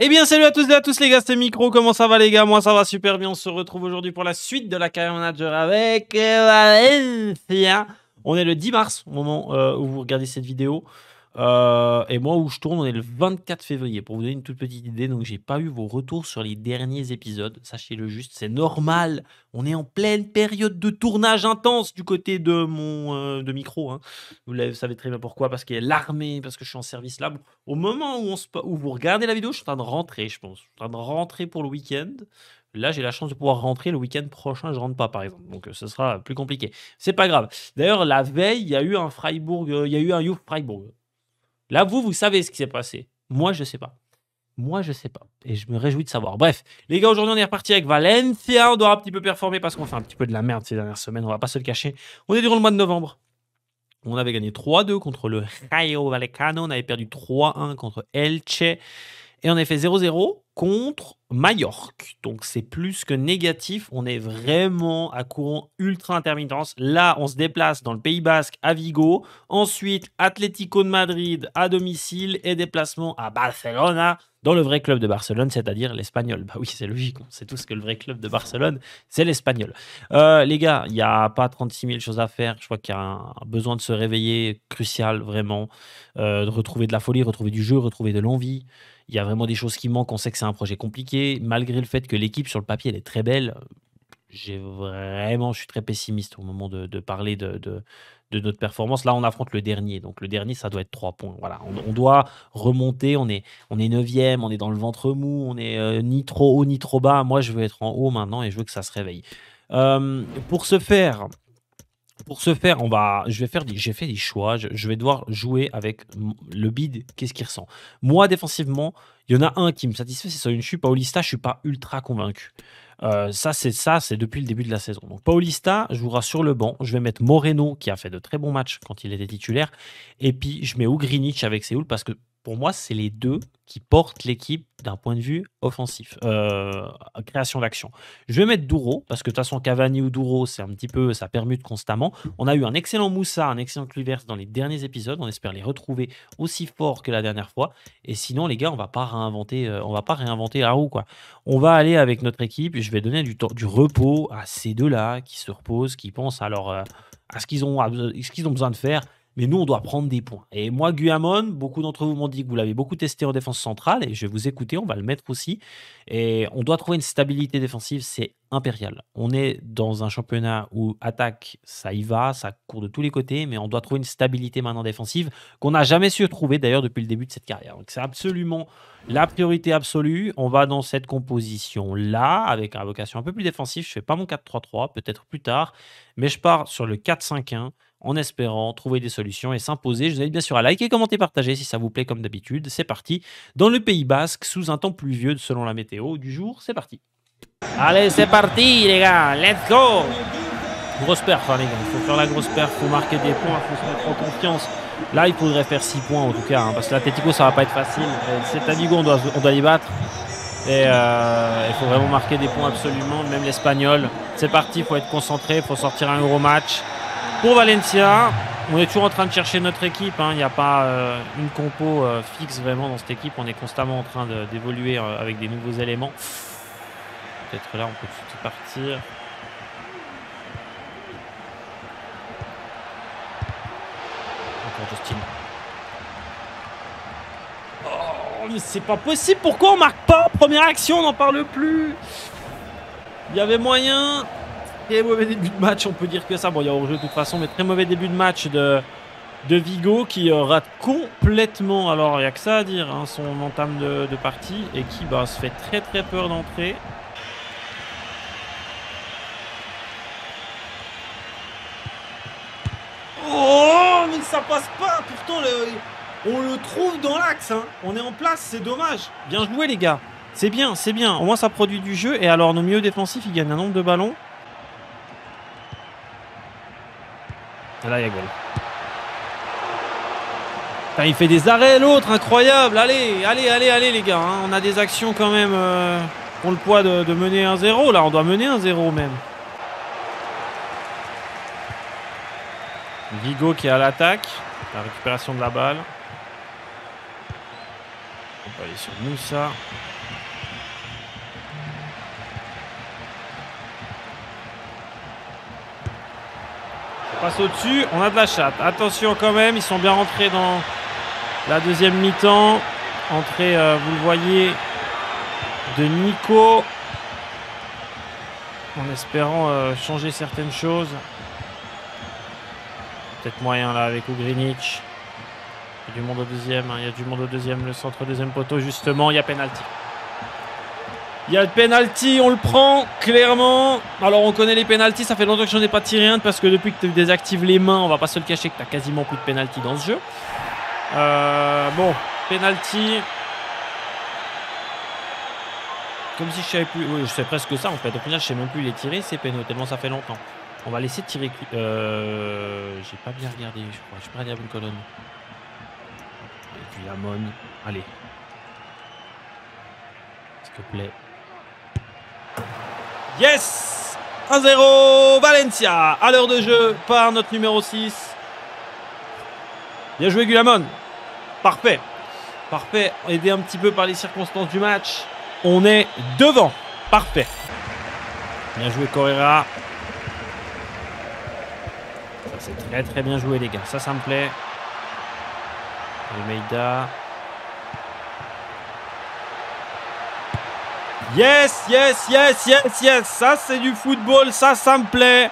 Eh bien salut à tous les gars, c'est Micro, comment ça va les gars? Moi ça va super bien, on se retrouve aujourd'hui pour la suite de la carrière manager avec Valencia. On est le 10 mars au moment où vous regardez cette vidéo et moi où je tourne on est le 24 février pour vous donner une toute petite idée. Donc j'ai pas eu vos retours sur les derniers épisodes, sachez-le juste, c'est normal, on est en pleine période de tournage intense du côté de mon de Micro, hein. Vous le savez très bien pourquoi, parce qu'il y a l'armée, parce que je suis en service là. Au moment où vous regardez la vidéo, je suis en train de rentrer, je pense. Je suis en train de rentrer pour le week-end. Là, j'ai la chance de pouvoir rentrer. Le week-end prochain, je rentre pas, par exemple. Donc, ce sera plus compliqué. C'est pas grave. D'ailleurs, la veille, il y a eu un Freiburg, il y a eu un Youth Freiburg. Là, vous savez ce qui s'est passé. Moi, je sais pas. Moi, je sais pas. Et je me réjouis de savoir. Bref, les gars, aujourd'hui, on est reparti avec Valencia. On doit un petit peu performer parce qu'on fait un petit peu de la merde ces dernières semaines. On va pas se le cacher. On est durant le mois de novembre. On avait gagné 3-2 contre le Rayo Vallecano. On avait perdu 3-1 contre Elche. Et on a fait 0-0 contre Majorque. Donc, c'est plus que négatif. On est vraiment à courant ultra-intermittence. Là, on se déplace dans le Pays Basque à Vigo. Ensuite, Atlético de Madrid à domicile et déplacement à Barcelona dans le vrai club de Barcelone, c'est-à-dire l'Espagnol. Bah oui, c'est logique. C'est tout ce que le vrai club de Barcelone, c'est l'Espagnol. Les gars, il n'y a pas 36 000 choses à faire. Je crois qu'il y a un besoin de se réveiller crucial, vraiment. De retrouver de la folie, retrouver du jeu, retrouver de l'envie. Il y a vraiment des choses qui manquent. On sait que c'est un projet compliqué. Malgré le fait que l'équipe, sur le papier, elle est très belle, je suis très pessimiste au moment de parler de notre performance. Là, on affronte le dernier. Donc, le dernier, ça doit être 3 points. Voilà, on doit remonter. On est 9e, on est dans le ventre mou. On est ni trop haut, ni trop bas. Moi, je veux être en haut maintenant et je veux que ça se réveille. Pour ce faire, j'ai fait des choix. Je vais devoir jouer avec le bide. Qu'est-ce qu'il ressent? Moi, défensivement, il y en a un qui me satisfait, c'est Söyüncü. Paulista, je ne suis pas ultra convaincu. Ça, c'est depuis le début de la saison. Donc, Paulista jouera sur le banc. Je vais mettre Moreno, qui a fait de très bons matchs quand il était titulaire. Et puis, je mets Ugrinič avec Saúl parce que, pour moi, c'est les deux qui portent l'équipe d'un point de vue offensif, création d'action. Je vais mettre Duro, parce que de toute façon, Cavani ou Duro, c'est un petit peu, ça permute constamment. On a eu un excellent Moussa, un excellent Kluivert dans les derniers épisodes. On espère les retrouver aussi forts que la dernière fois. Et sinon, les gars, on va pas réinventer la roue, quoi. On va aller avec notre équipe. Et je vais donner du repos à ces deux-là qui se reposent, qui pensent à ce qu'ils ont besoin de faire. Mais nous, on doit prendre des points. Et moi, Guamon, beaucoup d'entre vous m'ont dit que vous l'avez beaucoup testé en défense centrale. Et je vais vous écouter, on va le mettre aussi. Et on doit trouver une stabilité défensive, c'est impérial. On est dans un championnat où attaque, ça y va, ça court de tous les côtés. Mais on doit trouver une stabilité maintenant défensive qu'on n'a jamais su trouver d'ailleurs depuis le début de cette carrière. Donc c'est absolument la priorité absolue. On va dans cette composition-là, avec un vocation un peu plus défensif. Je ne fais pas mon 4-3-3, peut-être plus tard. Mais je pars sur le 4-5-1. En espérant trouver des solutions et s'imposer. Je vous invite bien sûr à liker, commenter, partager si ça vous plaît comme d'habitude. C'est parti dans le Pays Basque sous un temps pluvieux selon la météo du jour. C'est parti. Allez, c'est parti les gars. Let's go. Grosse perf, hein, les gars. Il faut faire la grosse perf, il faut marquer des points, il faut se mettre en confiance. Là, il faudrait faire 6 points en tout cas, hein, parce que l'Atletico, ça va pas être facile. C'est à Vigo, on doit les battre. Et il faut vraiment marquer des points absolument, même l'Espagnol. C'est parti, il faut être concentré, il faut sortir un gros match. Pour Valencia, on est toujours en train de chercher notre équipe. Il n'y a pas une compo fixe vraiment dans cette équipe. On est constamment en train d'évoluer avec des nouveaux éléments. Peut-être là, on peut tout partir. Encore Justin. Oh, mais c'est pas possible. Pourquoi on marque pas? Première action, on n'en parle plus. Il y avait moyen. Très mauvais début de match, on peut dire que ça. Bon, il y a hors-jeu de toute façon, mais très mauvais début de match de Vigo qui rate complètement. Alors, il n'y a que ça à dire, hein, son entame de partie et qui se fait très peur d'entrer. Oh, mais ça passe pas. Pourtant, on le trouve dans l'axe. Hein. On est en place, c'est dommage. Bien joué, les gars. C'est bien, c'est bien. Au moins, ça produit du jeu. Et alors, nos milieux défensifs, ils gagnent un nombre de ballons. Et là, il y a goal. Enfin, il fait des arrêts, l'autre, incroyable. Allez, les gars. Hein. On a des actions quand même pour le poids de mener 1-0. Là, on doit mener 1-0 même. Vigo qui est à l'attaque. La récupération de la balle. On va aller sur Moussa. passe au-dessus, on a de la chatte. Attention quand même, ils sont bien rentrés dans la deuxième mi-temps. Entrée, vous le voyez, de Nico. En espérant changer certaines choses. Peut-être moyen là avec Ugrinič. Il y a du monde au deuxième, hein. Il y a du monde au deuxième, le centre deuxième poteau justement, il y a pénalty. Il y a le pénalty, on le prend clairement. Alors on connaît les pénaltys, ça fait longtemps que je n'en ai pas tiré un parce que depuis que tu désactives les mains, on va pas se le cacher que tu as quasiment plus de pénalty dans ce jeu. Bon, pénalty. Comme si je savais plus. Oui, je sais presque ça en fait. Au final, je sais même plus les tirer, ces pénaux, tellement ça fait longtemps. On va laisser tirer. J'ai pas bien regardé, je crois. Je peux regarder la bonne colonne. Et puis la monne. Allez. S'il te plaît. Yes! 1-0 Valencia. À l'heure de jeu par notre numéro 6. Bien joué Gulamon. Parfait. Parfait. Aidé un petit peu par les circonstances du match. On est devant. Parfait. Bien joué Correa. Ça c'est très très bien joué les gars. Ça me plaît. Almeida. Yes, yes, yes, yes, yes. Ça c'est du football. Ça me plaît.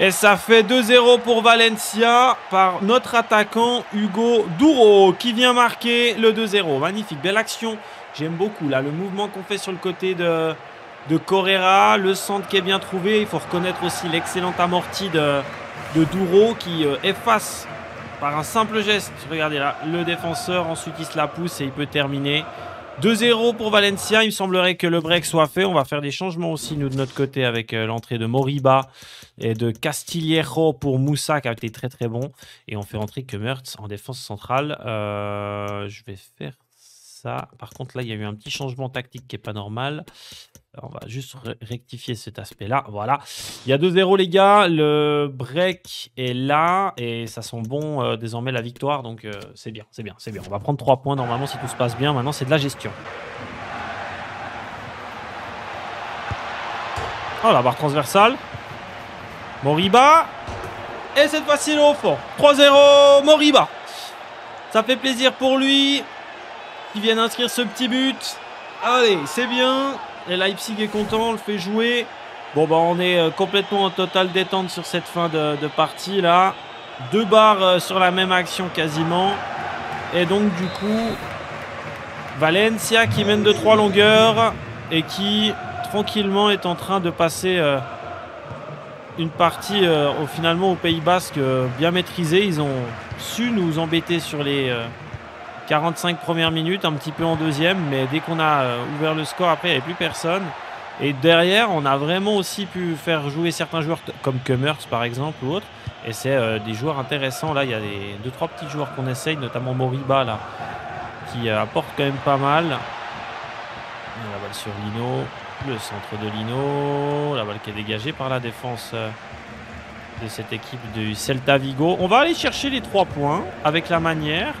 Et ça fait 2-0 pour Valencia par notre attaquant Hugo Duro qui vient marquer le 2-0. Magnifique, belle action. J'aime beaucoup là le mouvement qu'on fait sur le côté de Correa. Le centre qui est bien trouvé. Il faut reconnaître aussi l'excellente amortie de Duro qui efface par un simple geste. Regardez là, le défenseur. Ensuite, il se la pousse et il peut terminer. 2-0 pour Valencia, il me semblerait que le break soit fait. On va faire des changements aussi, nous, de notre côté, avec l'entrée de Moriba et de Castillejo pour Moussa, qui a été très très bon. Et on fait entrer que Mertz en défense centrale. Je vais faire ça. Par contre, là, il y a eu un petit changement tactique qui n'est pas normal. On va juste rectifier cet aspect-là. Voilà. Il y a 2-0, les gars. Le break est là. Et ça sent bon désormais la victoire. Donc, c'est bien, c'est bien, c'est bien. On va prendre 3 points normalement si tout se passe bien. Maintenant, c'est de la gestion. Oh, la barre transversale. Moriba. Et cette fois-ci, le haut fond. 3-0, Moriba. Ça fait plaisir pour lui. Qui vient inscrire ce petit but. Allez, c'est bien. Et Leipzig est content, on le fait jouer. Bon, bah, on est complètement en totale détente sur cette fin de partie là. 2 barres sur la même action quasiment. Et donc, du coup, Valencia qui mène de 3 longueurs et qui tranquillement est en train de passer une partie finalement au Pays Basque bien maîtrisée. Ils ont su nous embêter sur les 45 premières minutes, un petit peu en deuxième, mais dès qu'on a ouvert le score, après, il n'y avait plus personne. Et derrière, on a vraiment aussi pu faire jouer certains joueurs, comme Kemmers, par exemple, ou autre. Et c'est des joueurs intéressants. Là, il y a 2-3 petits joueurs qu'on essaye, notamment Moriba, là, qui apporte quand même pas mal. La balle sur Lino, le centre de Lino, la balle qui est dégagée par la défense de cette équipe du Celta Vigo. On va aller chercher les 3 points avec la manière.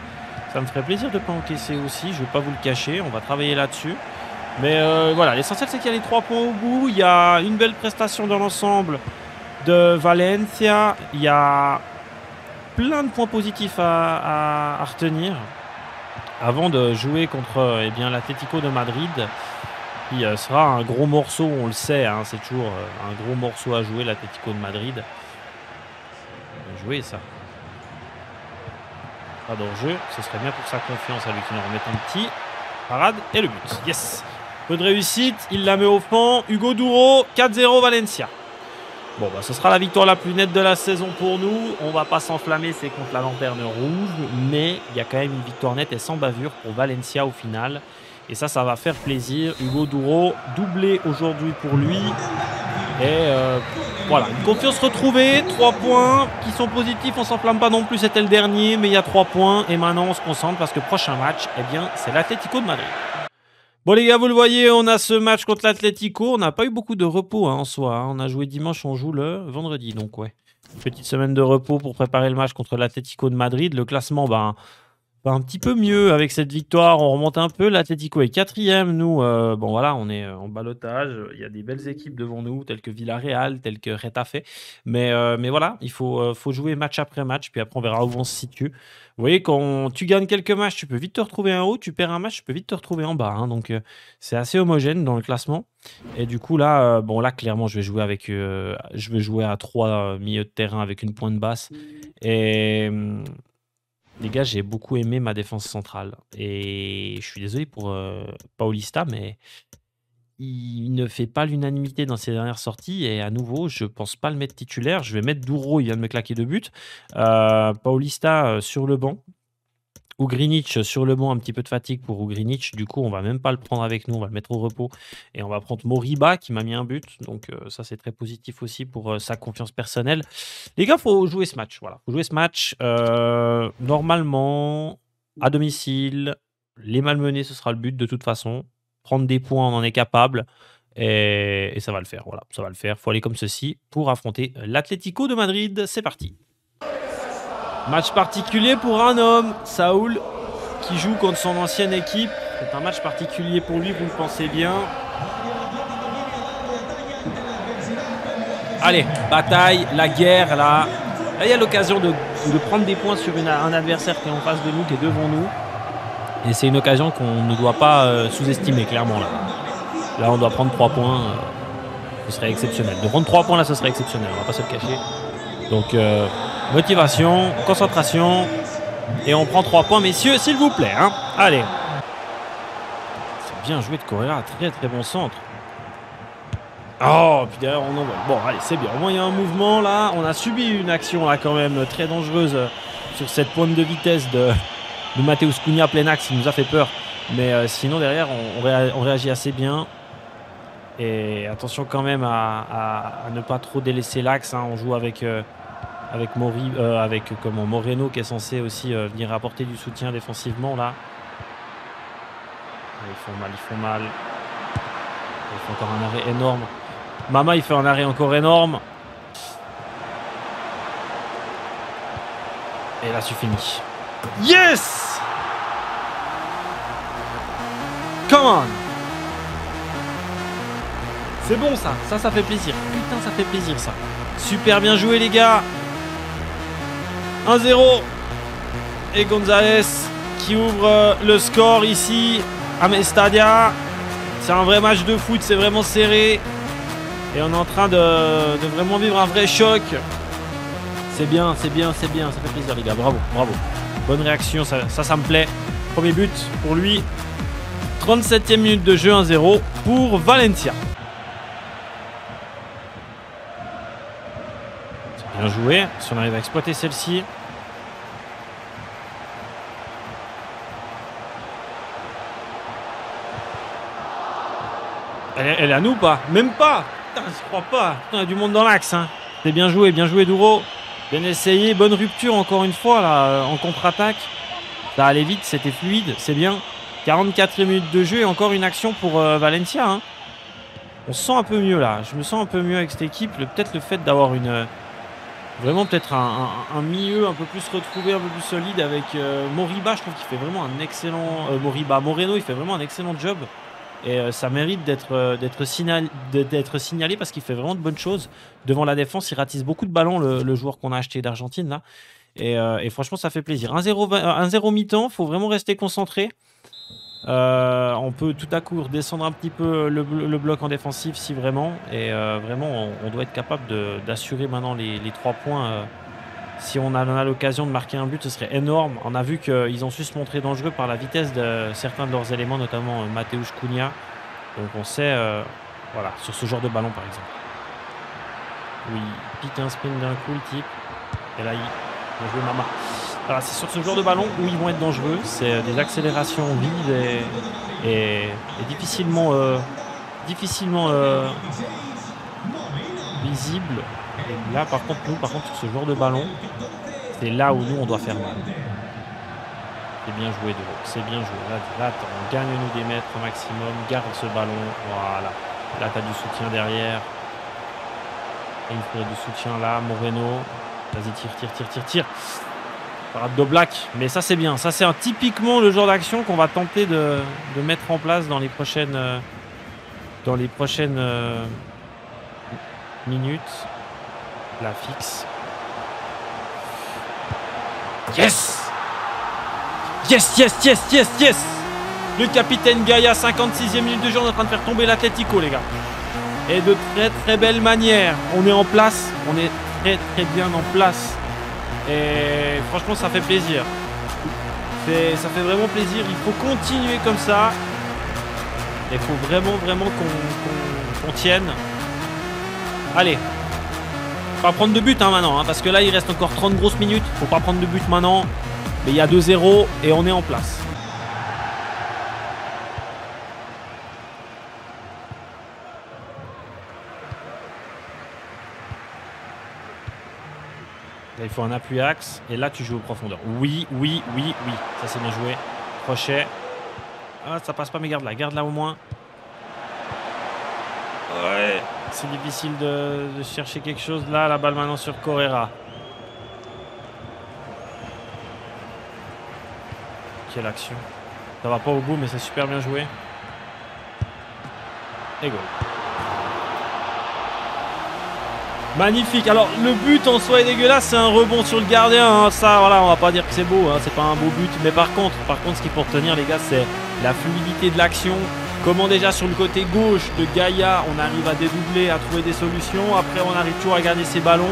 Ça me ferait plaisir de ne pas encaisser aussi, je ne vais pas vous le cacher, on va travailler là-dessus. Mais voilà, l'essentiel c'est qu'il y a les 3 points au bout, il y a une belle prestation dans l'ensemble de Valencia, il y a plein de points positifs à retenir avant de jouer contre l'Atletico de Madrid, qui sera un gros morceau, on le sait, hein, c'est toujours un gros morceau à jouer, l'Atletico de Madrid. Bien joué ça. Pas d'enjeu, ce serait bien pour sa confiance à lui qu'il en remette un petit. Parade et le but. Yes. Peu de réussite, il la met au fond. Hugo Duro, 4-0 Valencia. Bon, bah, ce sera la victoire la plus nette de la saison pour nous. On va pas s'enflammer, c'est contre la lanterne rouge. Mais il y a quand même une victoire nette et sans bavure pour Valencia au final. Et ça va faire plaisir. Hugo Duro, doublé aujourd'hui pour lui. Et voilà, une confiance retrouvée, 3 points qui sont positifs, on s'enflamme pas non plus, c'était le dernier, mais il y a 3 points et maintenant on se concentre parce que prochain match, eh bien, c'est l'Atlético de Madrid. Bon les gars, vous le voyez, on a ce match contre l'Atlético, on n'a pas eu beaucoup de repos hein, en soi, hein. On a joué dimanche, on joue le vendredi, donc ouais. Petite semaine de repos pour préparer le match contre l'Atlético de Madrid, le classement, ben... un petit peu mieux avec cette victoire. On remonte un peu. L'Atlético est quatrième. Nous, bon voilà, on est en ballottage. Il y a des belles équipes devant nous, telles que Villarreal, telles que Getafe. Mais voilà, il faut jouer match après match. Puis après, on verra où on se situe. Vous voyez, quand tu gagnes quelques matchs, tu peux vite te retrouver en haut. Tu perds un match, tu peux vite te retrouver en bas. Hein. Donc, c'est assez homogène dans le classement. Et du coup, là, bon, là, clairement, je vais jouer avec, je vais jouer à 3 milieux de terrain avec une pointe basse. Et... les gars, j'ai beaucoup aimé ma défense centrale. Et je suis désolé pour Paulista, mais il ne fait pas l'unanimité dans ses dernières sorties. Et à nouveau, je ne pense pas le mettre titulaire. Je vais mettre Duro, il vient de me claquer 2 buts. Paulista sur le banc. Ugrinič sur le banc, un petit peu de fatigue pour Ugrinič. Du coup, on ne va même pas le prendre avec nous. On va le mettre au repos. Et on va prendre Moriba qui m'a mis 1 but. Donc ça, c'est très positif aussi pour sa confiance personnelle. Les gars, il faut jouer ce match. Voilà, faut jouer ce match. Normalement, à domicile, les malmenés, ce sera le but de toute façon. Prendre des points, on en est capable. Et ça va le faire. Voilà, ça va le faire. Il faut aller comme ceci pour affronter l'Atlético de Madrid. C'est parti. Match particulier pour un homme, Saúl, qui joue contre son ancienne équipe. C'est un match particulier pour lui, vous le pensez bien. Allez, bataille, la guerre là. Là, il y a l'occasion de prendre des points sur un adversaire qui est en face de nous, qui est devant nous. Et c'est une occasion qu'on ne doit pas sous-estimer, clairement. Là, on doit prendre 3 points. Ce serait exceptionnel. De prendre 3 points, là, ce serait exceptionnel. On ne va pas se le cacher. Donc... motivation, concentration, et on prend 3 points, messieurs, s'il vous plaît. Hein. Allez. C'est bien joué de Correa, très très bon centre. Oh, puis derrière on envoie. Bon, allez, c'est bien. Au moins il y a un mouvement là. On a subi une action là quand même très dangereuse sur cette pointe de vitesse de Matheus Cunha plein axe, qui nous a fait peur. Mais sinon derrière on réagit assez bien. Et attention quand même à ne pas trop délaisser l'axe. Hein. On joue avec Moreno qui est censé aussi venir apporter du soutien défensivement là. Ils font mal, ils font mal. Ils font encore un arrêt énorme. Mama, il fait un arrêt encore énorme. Et là, c'est fini. Yes! Come on! C'est bon ça, ça fait plaisir. Putain, ça fait plaisir ça. Super bien joué les gars. 1-0 et González qui ouvre le score ici à Mestalla. C'est un vrai match de foot, c'est vraiment serré et on est en train de vraiment vivre un vrai choc. C'est bien, c'est bien, c'est bien, ça fait plaisir les gars, bravo, bravo. Bonne réaction, ça me plaît. Premier but pour lui, 37e minute de jeu, 1-0 pour Valencia. Bien joué, si on arrive à exploiter celle-ci. Elle est à nous ou pas? Même pas! Putain, je crois pas. Putain, il y a du monde dans l'axe. Hein. C'est bien joué Duro. Bien essayé, bonne rupture encore une fois là, en contre-attaque. Ça allait vite, c'était fluide, c'est bien. 44e minute de jeu et encore une action pour Valencia. Hein. On se sent un peu mieux là. Je me sens un peu mieux avec cette équipe. Peut-être le fait d'avoir une... vraiment peut-être un milieu un peu plus retrouvé, un peu plus solide avec Moriba. Je trouve qu'il fait vraiment un excellent... Moreno, il fait vraiment un excellent job. Et ça mérite d'être signalé parce qu'il fait vraiment de bonnes choses. Devant la défense, il ratisse beaucoup de ballons, le joueur qu'on a acheté d'Argentine là. Et franchement, ça fait plaisir. 1-0 mi-temps, il faut vraiment rester concentré. On peut tout à coup redescendre un petit peu le bloc en défensif si vraiment. Et vraiment, on doit être capable d'assurer maintenant les 3 points. Si on a l'occasion de marquer un but, ce serait énorme. On a vu qu'ils ont su se montrer dangereux par la vitesse de certains de leurs éléments, notamment Matheus Cunha. Donc on sait, voilà, sur ce genre de ballon par exemple. Oui, il pique un sprint d'un coup le type. Et là, il a joué Mama. Voilà, c'est sur ce genre de ballon où ils vont être dangereux. C'est des accélérations vives et difficilement, visibles. Et là, par contre, sur ce genre de ballon, c'est là où nous, on doit faire mal. C'est bien joué, Duro. C'est bien joué. Là, on gagne nous des mètres au maximum. Garde ce ballon. Voilà. Là, tu as du soutien derrière. Et il faudrait du soutien là. Moreno. Vas-y, tire. Parade de Black, mais ça c'est bien. Ça c'est typiquement le genre d'action qu'on va tenter de mettre en place dans les prochaines minutes. La fixe. Yes! Yes, yes, yes, yes, yes! Le capitaine Gaïa, 56e minute de jeu, on est en train de faire tomber l'Atlético, les gars. Et de très belle manière. On est en place, on est très bien en place. Et franchement, ça fait plaisir. Ça fait vraiment plaisir. Il faut continuer comme ça. Il faut vraiment qu'on tienne. Allez. Faut pas prendre de but hein, maintenant, parce que là, il reste encore 30 grosses minutes. Faut pas prendre de but maintenant. Mais il y a 2-0 et on est en place. Là, il faut un appui axe et là tu joues aux profondeurs. Oui, oui, oui, oui. Ça c'est bien joué. Crochet. Ah, ça passe pas, mais garde-la. Garde-la au moins. Ouais. C'est difficile de chercher quelque chose. Là, la balle maintenant sur Correa. Quelle action. Ça va pas au bout, mais c'est super bien joué. Et goal. Magnifique. Alors le but en soi est dégueulasse, c'est un rebond sur le gardien, ça voilà, on va pas dire que c'est beau, c'est pas un beau but, mais par contre ce qu'il faut retenir les gars, c'est la fluidité de l'action. Comment déjà sur le côté gauche de Gaïa, on arrive à dédoubler, à trouver des solutions, après on arrive toujours à garder ses ballons,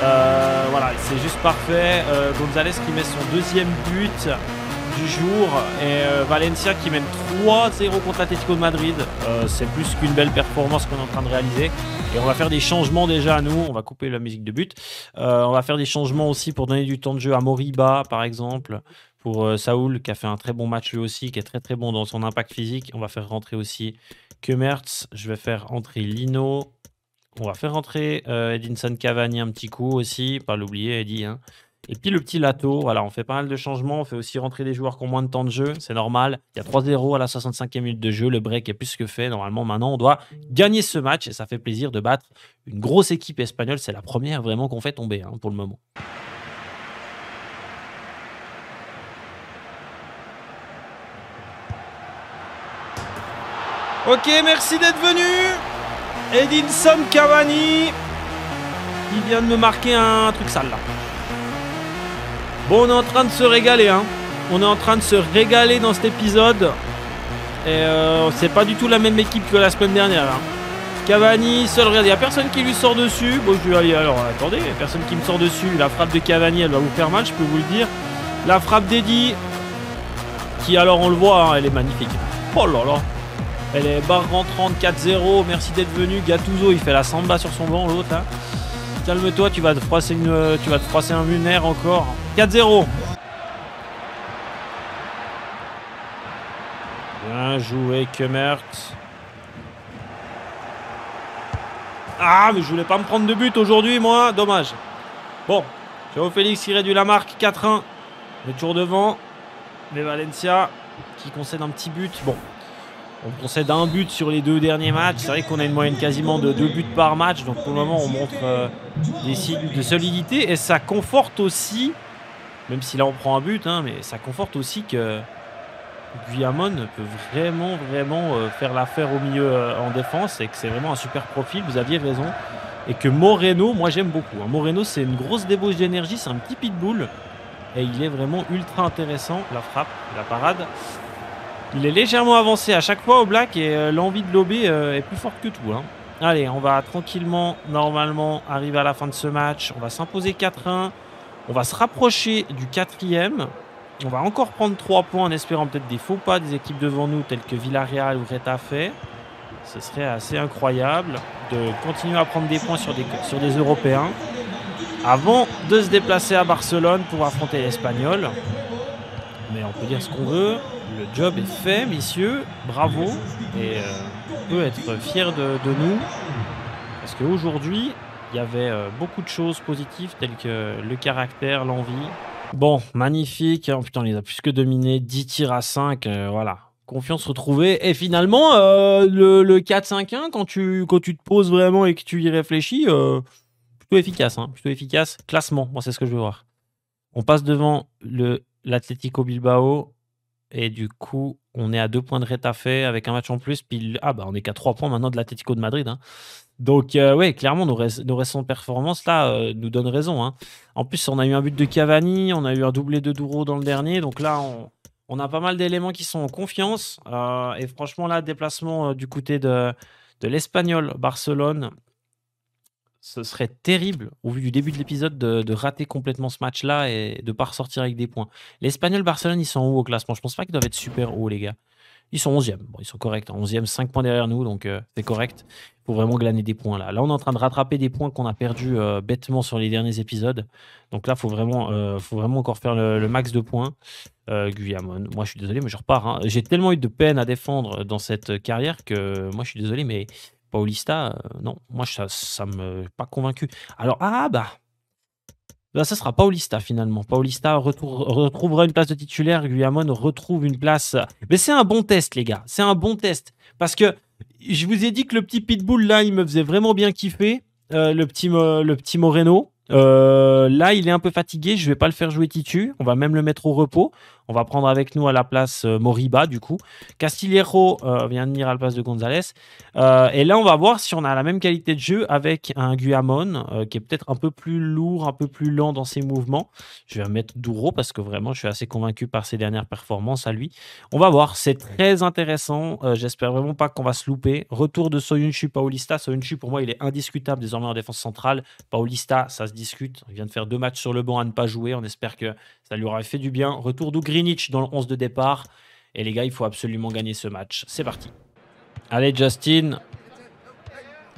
voilà, c'est juste parfait. González qui met son deuxième but du jour et Valencia qui mène 3-0 contre l'Atlético de Madrid. C'est plus qu'une belle performance qu'on est en train de réaliser et on va faire des changements déjà à nous. On va couper la musique de but. On va faire des changements aussi pour donner du temps de jeu à Moriba par exemple, pour Saúl qui a fait un très bon match lui aussi, qui est très bon dans son impact physique. On va faire rentrer aussi Kummertz. Je vais faire entrer Lino. On va faire rentrer Edinson Cavani un petit coup aussi, pas l'oublier Eddy hein. Et puis le petit Lato, voilà, on fait pas mal de changements. On fait aussi rentrer des joueurs qui ont moins de temps de jeu, c'est normal. Il y a 3-0 à la 65e minute de jeu, le break est plus que fait. Normalement, maintenant, on doit gagner ce match et ça fait plaisir de battre une grosse équipe espagnole. C'est la première vraiment qu'on fait tomber pour le moment. Ok, merci d'être venu. Edinson Cavani, il vient de me marquer un truc sale là. Bon, on est en train de se régaler, on est en train de se régaler dans cet épisode. Et c'est pas du tout la même équipe que la semaine dernière. Cavani, seul regard, il n'y a personne qui lui sort dessus. Bon, je vais aller, alors attendez, personne qui me sort dessus. La frappe de Cavani, elle va vous faire mal, je peux vous le dire. La frappe d'Eddy, qui alors on le voit, elle est magnifique. Oh là là, elle est barre rentrante, 4-0, merci d'être venu. Gattuso, il fait la samba sur son banc, l'autre là. Calme-toi, tu vas te froisser un lunaire encore. 4-0. Bien joué, Kemert. Ah, mais je voulais pas me prendre de but aujourd'hui, moi. Dommage. Bon, Thiago Félix qui réduit la marque. 4-1. On est toujours devant. Mais Valencia qui concède un petit but. Bon. On concède un but sur les deux derniers matchs. C'est vrai qu'on a une moyenne quasiment de 2 buts par match. Donc pour le moment, on montre des signes de solidité. Et ça conforte aussi, même si là on prend un but, mais ça conforte aussi que Guillamon peut vraiment faire l'affaire au milieu en défense et que c'est vraiment un super profil. Vous aviez raison. Et que Moreno, moi j'aime beaucoup. Moreno, c'est une grosse débauche d'énergie. C'est un petit pitbull. Et il est vraiment ultra intéressant. La frappe, la parade. Il est légèrement avancé à chaque fois au Black et l'envie de lober est plus forte que tout. Allez, on va tranquillement, normalement, arriver à la fin de ce match. On va s'imposer 4-1. On va se rapprocher du 4e. On va encore prendre 3 points en espérant peut-être des faux pas des équipes devant nous telles que Villarreal ou Getafe. Ce serait assez incroyable de continuer à prendre des points sur des Européens avant de se déplacer à Barcelone pour affronter l'Espagnol. Mais on peut dire ce qu'on veut. Le job est fait, messieurs, bravo, et on peut être fiers de nous, parce qu'aujourd'hui, il y avait beaucoup de choses positives, telles que le caractère, l'envie. Bon, magnifique, putain, on les a plus que dominés, 10 tirs à 5, voilà, confiance retrouvée, et finalement, le 4-5-1, quand tu te poses vraiment et que tu y réfléchis, plutôt efficace, classement, moi c'est ce que je veux voir. On passe devant l'Atlético Bilbao et du coup, on est à 2 points de Getafe avec un match en plus. Puis, on est qu'à 3 points maintenant de l'Atlético de Madrid. Hein. Donc, oui, clairement, nos récentes performances, là, nous donnent raison. Hein. En plus, on a eu un but de Cavani, on a eu un doublé de Duro dans le dernier. Donc là, on a pas mal d'éléments qui sont en confiance. Et franchement, là, déplacement du côté de l'Espagnol, Barcelone, ce serait terrible, au vu du début de l'épisode, de rater complètement ce match-là et de ne pas ressortir avec des points. L'Espagnol, Barcelone, ils sont en haut au classement. Je pense pas qu'ils doivent être super haut, les gars. Ils sont 11e. Bon, ils sont corrects. 11e, 5 points derrière nous, donc c'est correct. Il faut vraiment glaner des points, là. Là, on est en train de rattraper des points qu'on a perdus bêtement sur les derniers épisodes. Donc là, il faut vraiment encore faire le max de points. Guillamon, moi, je suis désolé, mais je repars. Hein. J'ai tellement eu de peine à défendre dans cette carrière que moi, je suis désolé, mais... Paulista, non, moi ça me pas convaincu. Alors, ça sera Paulista finalement. Paulista retrouvera une place de titulaire, Guillamon retrouve une place. Mais c'est un bon test, les gars, c'est un bon test. Parce que je vous ai dit que le petit Pitbull, là, il me faisait vraiment bien kiffer, le petit Moreno. Là, il est un peu fatigué, je vais pas le faire jouer titu, on va même le mettre au repos. On va prendre avec nous à la place Moriba du coup. Castillejo vient de venir à la place de González. Et là, on va voir si on a la même qualité de jeu avec un Guillamon qui est peut-être un peu plus lourd, un peu plus lent dans ses mouvements. Je vais mettre Duro parce que vraiment, je suis assez convaincu par ses dernières performances à lui. On va voir, c'est très intéressant. J'espère vraiment pas qu'on va se louper. Retour de Söyüncü, Paulista. Söyüncü, pour moi, il est indiscutable désormais en défense centrale. Paulista, ça se discute. Il vient de faire 2 matchs sur le banc à ne pas jouer. On espère que ça lui aura fait du bien. Retour d'Ugrinič dans le 11 de départ. Et les gars, il faut absolument gagner ce match. C'est parti. Allez, Justin.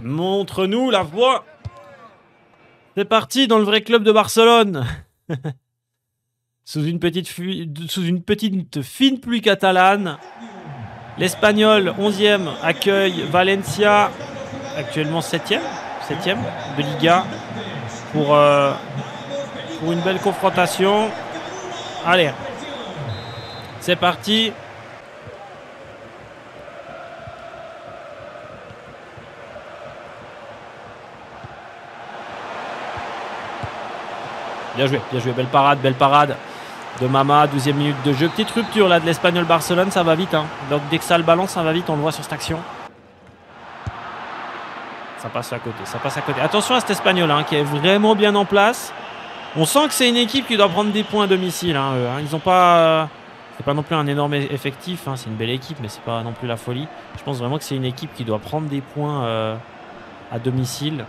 Montre-nous la voie. C'est parti dans le vrai club de Barcelone. Sous une petite fine pluie catalane. L'Espagnol, 11e, accueille Valencia. Actuellement 7e de Liga. Pour une belle confrontation. Allez, c'est parti. Bien joué, belle parade de Mama, 12e minute de jeu. Petite rupture là de l'Espagnol Barcelone, ça va vite. Hein. Donc dès que ça le balance, ça va vite, on le voit sur cette action. Ça passe à côté, ça passe à côté. Attention à cet Espagnol hein, qui est vraiment bien en place. On sent que c'est une équipe qui doit prendre des points à domicile. Hein, eux, hein. Ils n'ont pas... C'est pas non plus un énorme effectif. Hein. C'est une belle équipe, mais c'est pas non plus la folie. Je pense vraiment que c'est une équipe qui doit prendre des points à domicile.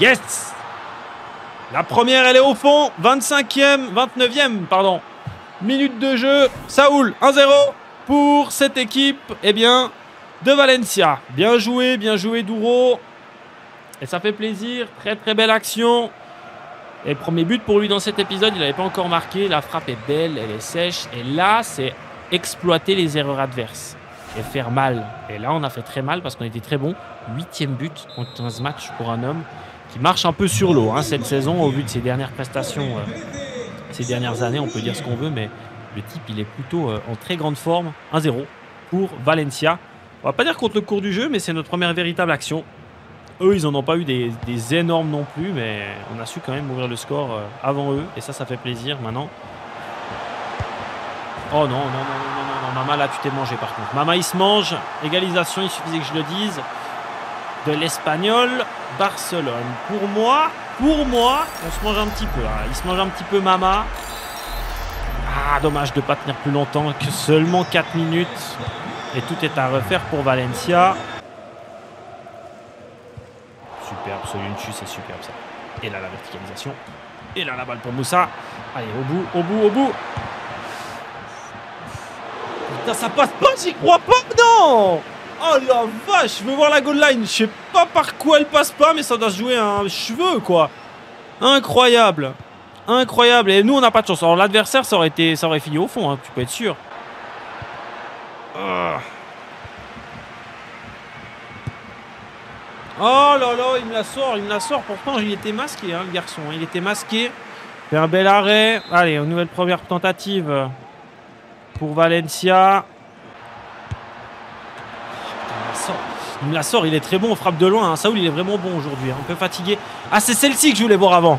Yes! La première, elle est au fond. 29e, pardon. Minute de jeu, Saúl, 1-0 pour cette équipe de Valencia. Bien joué Duro. Et ça fait plaisir, très belle action. Et le premier but pour lui dans cet épisode, il n'avait pas encore marqué. La frappe est belle, elle est sèche. Et là, c'est exploiter les erreurs adverses et faire mal. Et là, on a fait très mal parce qu'on était très bon. 8e but en 15 matchs pour un homme qui marche un peu sur l'eau hein, cette saison au vu de ses dernières prestations. Ces dernières années, on peut dire ce qu'on veut, mais le type, il est plutôt en très grande forme. 1-0 pour Valencia. On va pas dire contre le cours du jeu, mais c'est notre première véritable action. Eux, ils n'en ont pas eu des énormes non plus, mais on a su quand même ouvrir le score avant eux. Et ça fait plaisir maintenant. Oh non, Mama, là, tu t'es mangé par contre. Mama, il se mange. Égalisation, il suffisait que je le dise. De l'Espagnol, Barcelone. Pour moi, on se mange un petit peu. Hein. Il se mange un petit peu Mama. Ah, dommage de ne pas tenir plus longtemps que seulement 4 minutes. Et tout est à refaire pour Valencia. Superbe, Söyüncü, c'est superbe ça. Et là, la verticalisation. Et là, la balle pour Moussa. Allez, au bout. Putain, ça passe pas, j'y crois pas, non! Oh la vache, je veux voir la goal line. Je sais pas par quoi elle passe pas, mais ça doit se jouer un cheveu, quoi. Incroyable. Et nous, on n'a pas de chance. Alors, l'adversaire, ça aurait fini au fond, hein, tu peux être sûr. Oh là là, il me la sort. Pourtant, il était masqué, hein, le garçon. Il était masqué. Fait un bel arrêt. Allez, une nouvelle première tentative pour Valencia. Il me la sort, il est très bon, on frappe de loin. Hein. Saúl, il est vraiment bon aujourd'hui, hein. Un peu fatigué. Ah, c'est celle-ci que je voulais voir avant.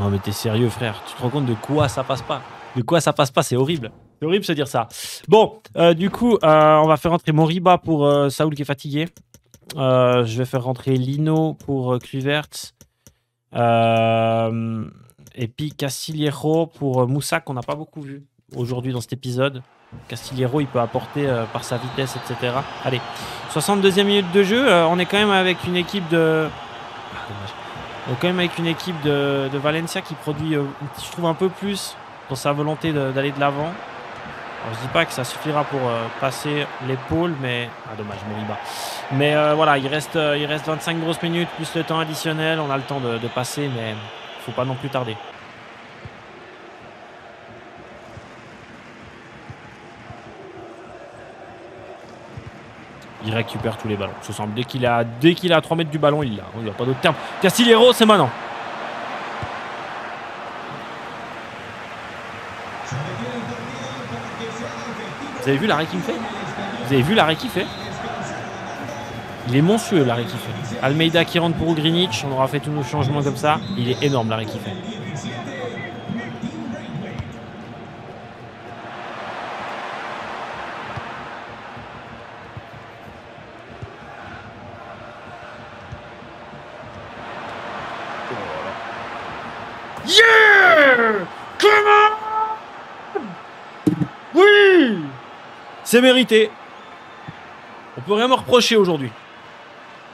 Oh, mais t'es sérieux, frère. Tu te rends compte de quoi ça passe pas? De quoi ça passe pas? C'est horrible. C'est horrible de se dire ça. Bon, du coup, on va faire rentrer Moriba pour Saúl qui est fatigué. Je vais faire rentrer Lino pour Kluivert. Et puis Castillejo pour Moussa qu'on n'a pas beaucoup vu aujourd'hui dans cet épisode. Castillejo, il peut apporter par sa vitesse, etc. Allez, 62e minute de jeu. On est quand même avec une équipe de... Ah, dommage. On est quand même avec une équipe de Valencia qui produit, je trouve, un peu plus dans sa volonté d'aller de l'avant. Alors, je dis pas que ça suffira pour passer l'épaule, mais... Ah, dommage, Moriba. Mais voilà, il reste 25 grosses minutes, plus le temps additionnel. On a le temps de passer, mais faut pas non plus tarder. Il récupère tous les ballons. Ce semble, dès qu'il a 3 mètres du ballon, il l'a. Il n'y a pas d'autre terme. Castillejo, c'est maintenant. Vous avez vu l'arrêt qu'il fait? Vous avez vu l'arrêt qu'il fait? Il est monstrueux l'arrêt qu'il fait. Almeida qui rentre pour Ugrinič. On aura fait tous nos changements comme ça. Il est énorme l'arrêt qu'il fait. Yeah! Come on! Oui! C'est mérité. On peut rien me reprocher aujourd'hui.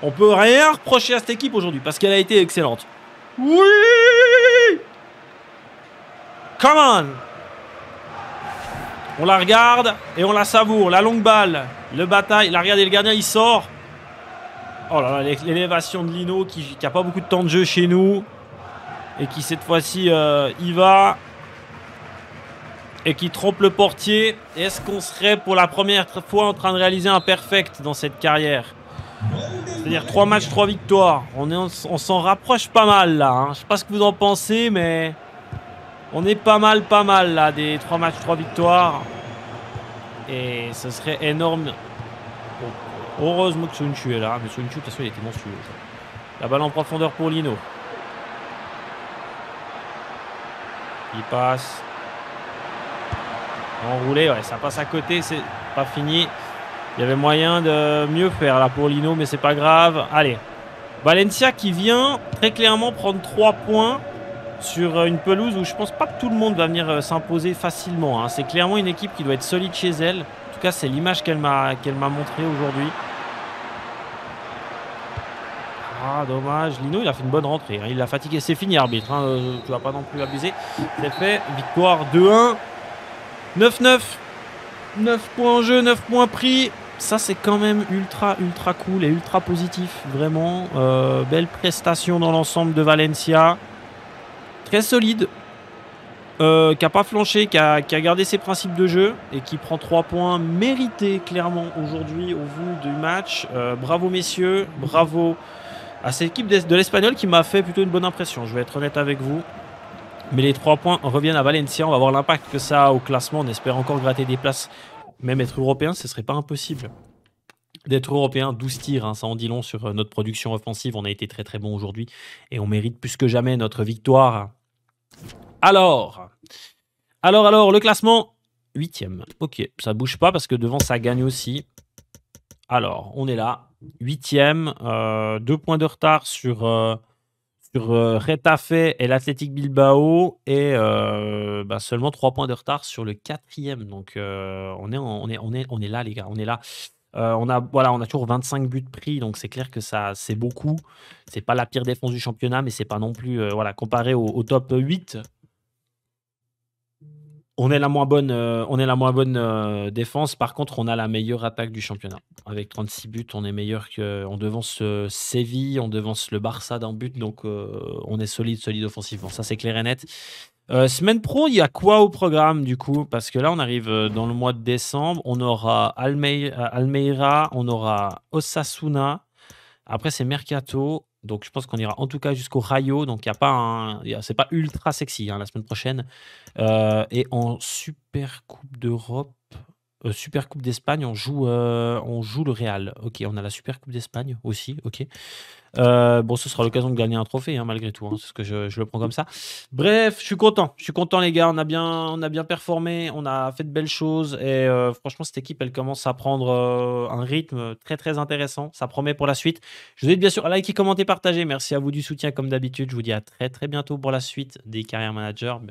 On peut rien reprocher à cette équipe aujourd'hui parce qu'elle a été excellente. Oui! Come on! On la regarde et on la savoure. La longue balle, le bataille. La regardez, le gardien, il sort. Oh là là, l'élévation de Lino qui n'a pas beaucoup de temps de jeu chez nous. Et qui cette fois-ci y va. Et qui trompe le portier. Est-ce qu'on serait pour la première fois en train de réaliser un perfect dans cette carrière? C'est-à-dire 3 matchs, 3 victoires. On s'en rapproche pas mal là. Hein. Je sais pas ce que vous en pensez, mais on est pas mal là des 3 matchs, 3 victoires. Et ce serait énorme. Bon, heureusement que Söyüncü est là. Mais Söyüncü, de toute façon, il était monstrueux. La balle en profondeur pour Lino. Il passe. Enroulé, ouais, ça passe à côté, c'est pas fini. Il y avait moyen de mieux faire là pour Lino, mais c'est pas grave. Allez, Valencia qui vient très clairement prendre 3 points sur une pelouse où je pense pas que tout le monde va venir s'imposer facilement. Hein. C'est clairement une équipe qui doit être solide chez elle. En tout cas, c'est l'image qu'elle m'a montrée aujourd'hui. Ah, dommage. Lino, il a fait une bonne rentrée. Hein. Il l'a fatigué. C'est fini, arbitre. Hein. Tu vas pas non plus abuser. C'est fait. Victoire 2-1. 9-9. 9 points en jeu, 9 points pris. Ça, c'est quand même ultra cool et ultra positif. Vraiment. Belle prestation dans l'ensemble de Valencia. Très solide. Qui n'a pas flanché, qui a gardé ses principes de jeu et qui prend 3 points mérités, clairement, aujourd'hui, au vu du match. Bravo, messieurs. Bravo à cette équipe de l'Espagnol qui m'a fait plutôt une bonne impression, je vais être honnête avec vous. Mais les 3 points reviennent à Valencia, on va voir l'impact que ça a au classement, on espère encore gratter des places. Même être européen, ce ne serait pas impossible. D'être européen, 12 tirs, hein, ça en dit long sur notre production offensive, on a été très bon aujourd'hui et on mérite plus que jamais notre victoire. Alors, le classement, 8e. Ok, ça ne bouge pas parce que devant ça gagne aussi. Alors, on est là. 8e, 2 points de retard sur Getafe et l'Atlético Bilbao et seulement 3 points de retard sur le 4e. Donc on est là les gars, on est là. On a toujours 25 buts pris, donc c'est clair que ça c'est beaucoup. C'est pas la pire défense du championnat, mais c'est pas non plus comparé au top 8. On est la moins bonne, défense. Par contre, on a la meilleure attaque du championnat. Avec 36 buts, on est meilleur que... On devance Séville, on devance le Barça d'un but. Donc, on est solide offensivement. Ça, c'est clair et net. Semaine pro, il y a quoi au programme, du coup? Parce que là, on arrive dans le mois de décembre. On aura Almeida, on aura Osasuna. Après, c'est Mercato. Donc, je pense qu'on ira en tout cas jusqu'au Rayo. Donc, il n'y a pas un... C'est pas ultra sexy hein, la semaine prochaine. Et en Super Coupe d'Europe, Super Coupe d'Espagne, on joue le Real. Ok, on a la Super Coupe d'Espagne aussi. Ok. Bon, ce sera l'occasion de gagner un trophée hein, malgré tout. Hein, c'est ce que je le prends comme ça. Bref, je suis content. Je suis content, les gars. On a bien performé. On a fait de belles choses. Et franchement, cette équipe, elle commence à prendre un rythme très, très intéressant. Ça promet pour la suite. Je vous invite bien sûr à liker, commenter, partager. Merci à vous du soutien comme d'habitude. Je vous dis à très, très bientôt pour la suite des Carrière Manager.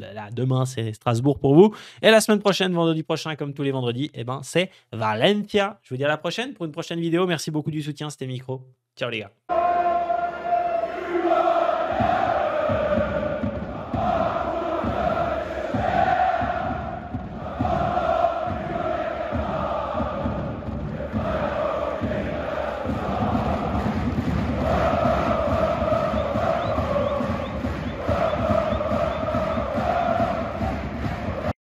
Là, demain, c'est Strasbourg pour vous. Et la semaine prochaine, vendredi prochain, comme tous les vendredis, eh ben, c'est Valencia. Je vous dis à la prochaine pour une prochaine vidéo. Merci beaucoup du soutien. C'était Micro. Ciao, les gars.